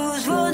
cause